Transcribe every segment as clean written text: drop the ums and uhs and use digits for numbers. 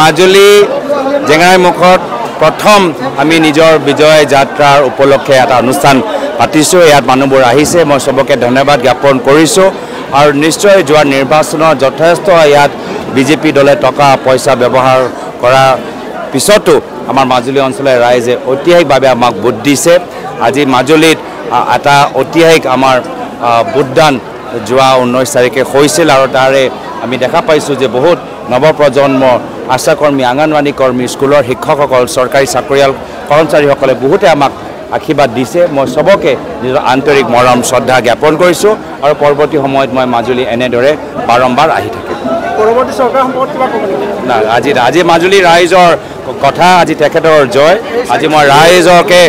Majuli, Jengai Mukhot, Prothom, Aminijor, Bijoy, Jatra, Upoloke at Anustan, Patiso, at Manubur Ahise, Mosoboke, Donabat, Gapon, Koriso, our Nisho, Joan Nirbasano, Jotesto, Ayat, BJP Dole Toka, Poisa, Bebohar, Kora, Pisoto, Amar Majuli on Solar Rise, Otiak Baba Mak Buddhise, Aji Majuli, Ata Otiak Amar Buddan, Joao Noisareke, Hoisel, Arotare, Amidaka Paisu, the Bohut. নবপ্রজন্ম আশা কর্মী আঙ্গনবাড়ী কর্মী স্কুলৰ শিক্ষকসকল সৰকাৰি চাকৰিয়াল কৰ্মচাৰীসকলে বহুত আমাক আশীৰ্বাদ দিছে মই সবকে নিজৰ আন্তৰিক মৰম শ্ৰদ্ধা জ্ঞাপন কৰিছো আৰু পৰৱৰ্তী সময়ত মই মাজুলী এনে দৰে বাৰম্বাৰ আহি থাকিম পৰৱৰ্তী সৰকাৰ সম্পৰ্কে কিবা ক'ব না আজি আজি মাজুলী ৰাইজৰ কথা আজি তেখেতৰ জয় আজি মই ৰাইজকে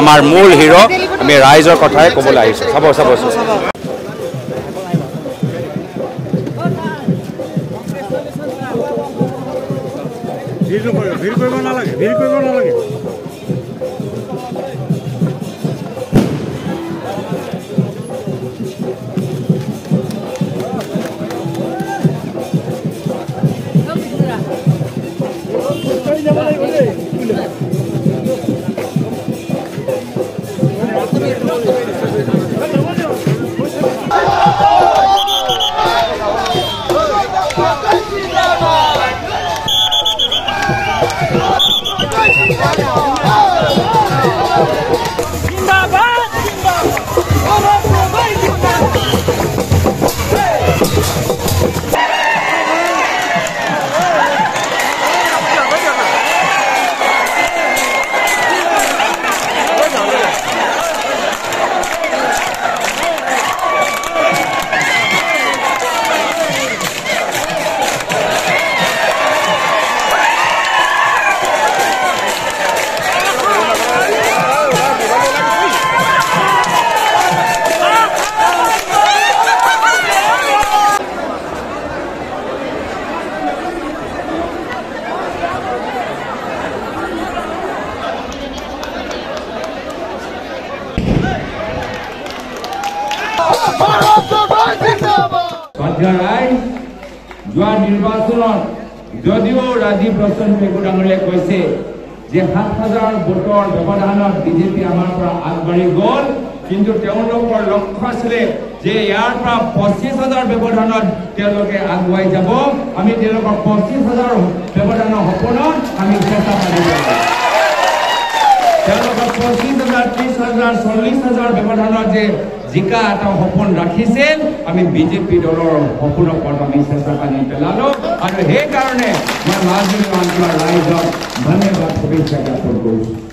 আমাৰ মূল হিৰো আমি ৰাইজৰ কথাই ক'বলৈ আহিছো সব भीड़ कोई बना लगे যোৱা নিৰ্বাচনত যদিও ৰাজীৱ ৰঞ্জন বেগুডাঙৰীয়াই কৈছে যে ৭০০০ ভোটৰ ব্যৱধানত বিজেপি আমাৰ পৰা আগবাঢ়ি গল কিন্তু তেওঁলোকৰ লক্ষ্য আছিল যে ইয়াৰ পৰা ২৫০০০ ব্যৱধানত তেওঁলোকে আগুৱাই যাব আমি তেওঁলোকৰ ২৫০০০ ব্যৱধানৰ সপোনত আমি চেষ্টা কৰিব তেওঁলোকৰ ২৫০০০ ৩০০০০ ৪০০০০ ব্যৱধানত যে जिका आता हपुन राखिसेल आमी बीजेपी दलर हपुन पर आमी चेष्टा करि पेलालो आरो हे कारणे मा राजनीतिक आंदोलन राइज धन्यवाद सबै जगह पर